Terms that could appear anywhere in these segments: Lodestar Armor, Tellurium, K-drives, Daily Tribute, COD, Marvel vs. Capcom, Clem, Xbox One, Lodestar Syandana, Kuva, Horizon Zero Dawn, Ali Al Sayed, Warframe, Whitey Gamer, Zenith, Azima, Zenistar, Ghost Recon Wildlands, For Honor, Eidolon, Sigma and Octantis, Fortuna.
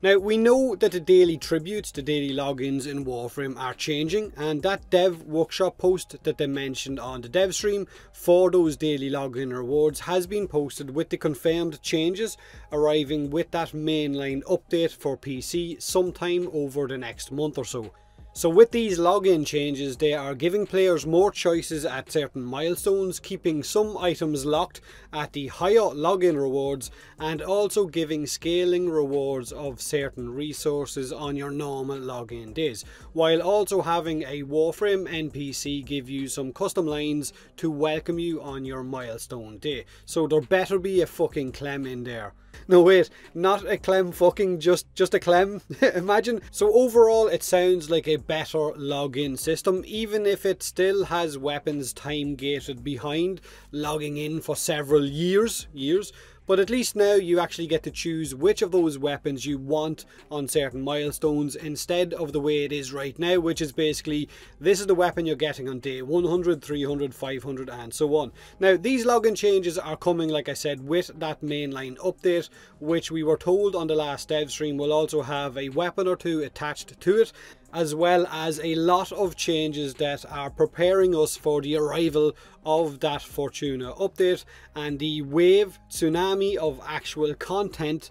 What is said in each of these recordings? Now, we know that the daily tributes, the daily logins in Warframe are changing, and that dev workshop post that they mentioned on the dev stream for those daily login rewards has been posted with the confirmed changes arriving with that mainline update for PC sometime over the next month or so. So with these login changes, they are giving players more choices at certain milestones, keeping some items locked at the higher login rewards, and also giving scaling rewards of certain resources on your normal login days, while also having a Warframe NPC give you some custom lines to welcome you on your milestone day. So there better be a fucking Clem in there. No wait, not a Clem fucking, just a Clem, imagine. So overall it sounds like a better login system, even if it still has weapons time gated behind, logging in for several years. But at least now you actually get to choose which of those weapons you want on certain milestones instead of the way it is right now, which is basically, this is the weapon you're getting on day 100, 300, 500 and so on. Now these login changes are coming, like I said, with that mainline update, which we were told on the last dev stream will also have a weapon or two attached to it, as well as a lot of changes that are preparing us for the arrival of that Fortuna update and the wave, tsunami of actual content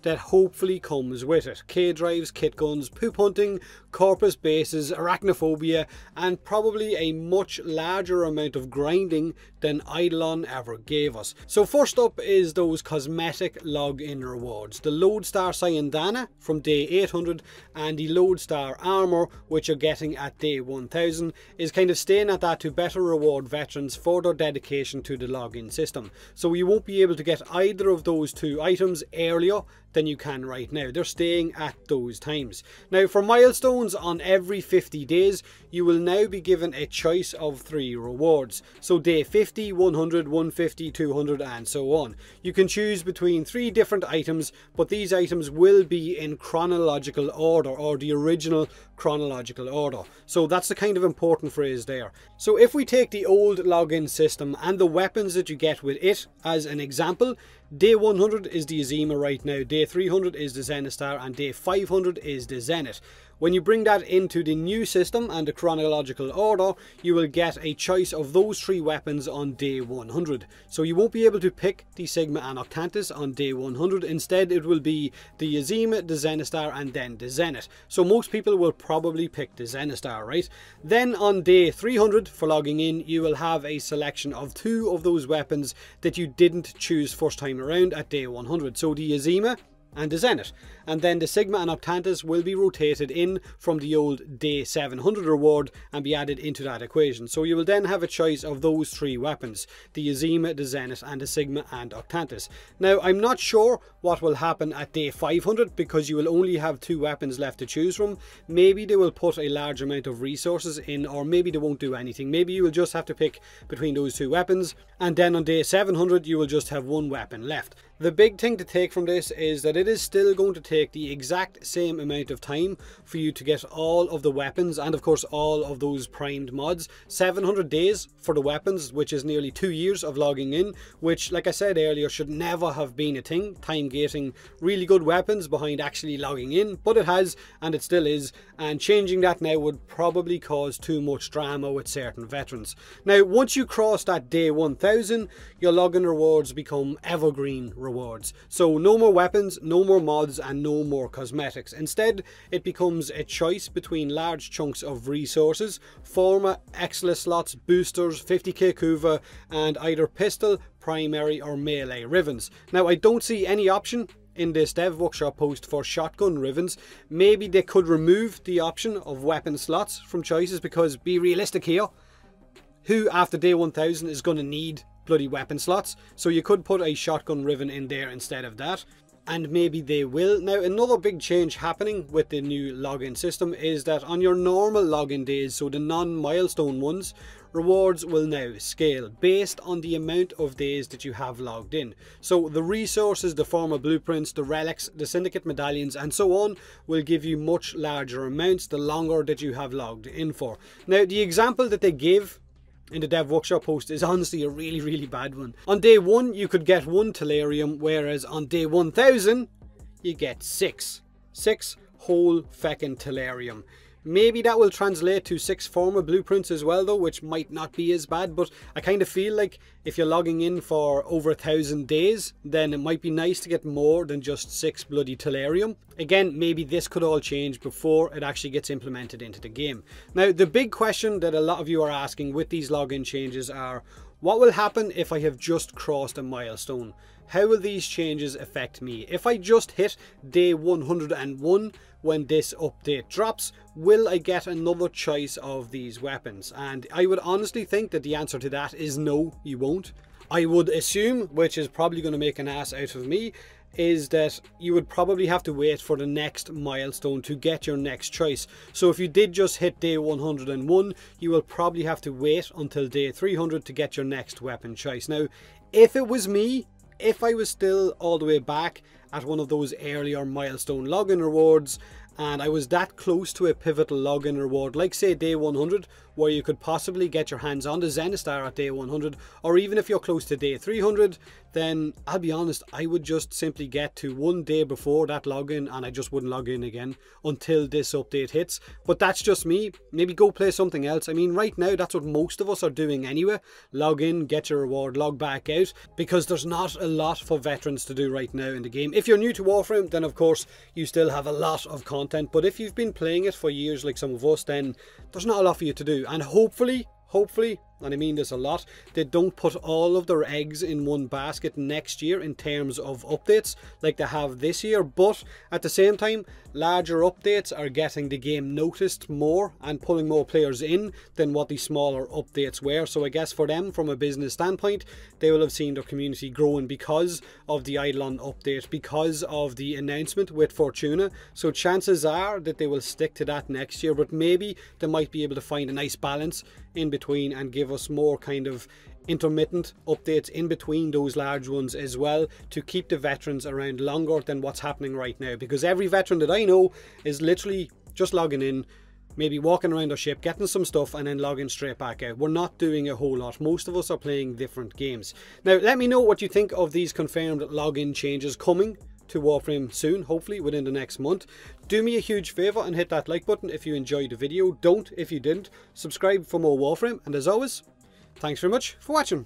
that hopefully comes with it. K-drives, kit guns, poop hunting, corpus bases, arachnophobia, and probably a much larger amount of grinding than Eidolon ever gave us. So first up is those cosmetic login rewards. The Lodestar Syandana from day 800 and the Lodestar Armor, which you're getting at day 1000, is kind of staying at that to better reward veterans for their dedication to the login system. So you won't be able to get either of those two items earlier than you can right now. They're staying at those times. Now for milestones on every 50 days, you will now be given a choice of 3 rewards. So day 50, 100, 150, 200 and so on. You can choose between 3 different items, but these items will be in chronological order, or the original chronological order. So that's the kind of important phrase there. So if we take the old login system and the weapons that you get with it as an example, Day 100 is the Azima right now, Day 300 is the Zenistar, and Day 500 is the Zenith. When you bring that into the new system and the chronological order, you will get a choice of those 3 weapons on day 100. So you won't be able to pick the Sigma and Octantis on day 100. Instead, it will be the Azima, the Zenistar, and then the Zenith. So most people will probably pick the Zenistar, right? Then on day 300, for logging in, you will have a selection of 2 of those weapons that you didn't choose first time around at day 100. So the Azima and the Zenith, and then the Sigma and Octantis will be rotated in from the old day 700 reward and be added into that equation. So you will then have a choice of those 3 weapons, the Azima, the Zenith and the Sigma and Octantis. Now I'm not sure what will happen at day 500 because you will only have 2 weapons left to choose from. Maybe they will put a large amount of resources in, or maybe they won't do anything. Maybe you will just have to pick between those 2 weapons, and then on day 700 you will just have 1 weapon left. The big thing to take from this is that it is still going to take the exact same amount of time for you to get all of the weapons and of course all of those primed mods. 700 days for the weapons, which is nearly 2 years of logging in, which, like I said earlier, should never have been a thing. Time gating really good weapons behind actually logging in, but it has, and it still is, and changing that now would probably cause too much drama with certain veterans. Now once you cross that day 1000, your login rewards become evergreen rewards. So no more weapons, no more mods and no more cosmetics. Instead, it becomes a choice between large chunks of resources, former XL slots, boosters, 50k kuva and either pistol, primary or melee rivens. Now I don't see any option in this dev workshop post for shotgun rivens. Maybe they could remove the option of weapon slots from choices, because be realistic here, who after day 1000 is going to need bloody weapon slots? So you could put a shotgun riven in there instead of that, and maybe they will. Now another big change happening with the new login system is that on your normal login days, so the non-milestone ones, rewards will now scale based on the amount of days that you have logged in. So the resources, the former blueprints, the relics, the syndicate medallions and so on will give you much larger amounts the longer that you have logged in for. Now the example that they give in the dev workshop post is honestly a really bad one. On day 1 you could get 1 Tellurium, whereas on day 1000 you get six. Six whole feckin' Tellarium. Maybe that will translate to six former blueprints as well though, which might not be as bad, but I kind of feel like if you're logging in for over 1,000 days, then it might be nice to get more than just six bloody Tellarium. Again, maybe this could all change before it actually gets implemented into the game. Now, the big question that a lot of you are asking with these login changes are, what will happen if I have just crossed a milestone? How will these changes affect me? If I just hit day 101 when this update drops, will I get another choice of these weapons? And I would honestly think that the answer to that is no, you won't. I would assume, which is probably going to make an ass out of me, is that you would probably have to wait for the next milestone to get your next choice. So if you did just hit day 101, you will probably have to wait until day 300 to get your next weapon choice. Now, if it was me, if I was still all the way back at one of those earlier milestone login rewards, and I was that close to a pivotal login reward, like say day 100, where you could possibly get your hands on the Zenistar at day 100, or even if you're close to day 300, then I'll be honest, I would just simply get to one day before that login and I just wouldn't log in again until this update hits. But that's just me. Maybe go play something else. I mean, right now, that's what most of us are doing anyway. Log in, get your reward, log back out, because there's not a lot for veterans to do right now in the game. If you're new to Warframe, then of course, you still have a lot of content, but if you've been playing it for years like some of us, then there's not a lot for you to do. And hopefully, and I mean this a lot, they don't put all of their eggs in one basket next year in terms of updates like they have this year. But at the same time, larger updates are getting the game noticed more and pulling more players in than what the smaller updates were. So I guess for them, from a business standpoint, they will have seen their community growing because of the Eidolon update, because of the announcement with Fortuna. So chances are that they will stick to that next year, but maybe they might be able to find a nice balance in between and give us more kind of intermittent updates in between those large ones as well, to keep the veterans around longer than what's happening right now, because every veteran that I know is literally just logging in, maybe walking around our ship, getting some stuff, and then logging straight back out. We're not doing a whole lot. Most of us are playing different games. Now, let me know what you think of these confirmed login changes coming to Warframe soon, hopefully within the next month. Do me a huge favor and hit that like button if you enjoyed the video. Don't if you didn't. Subscribe for more Warframe, and as always, thanks very much for watching.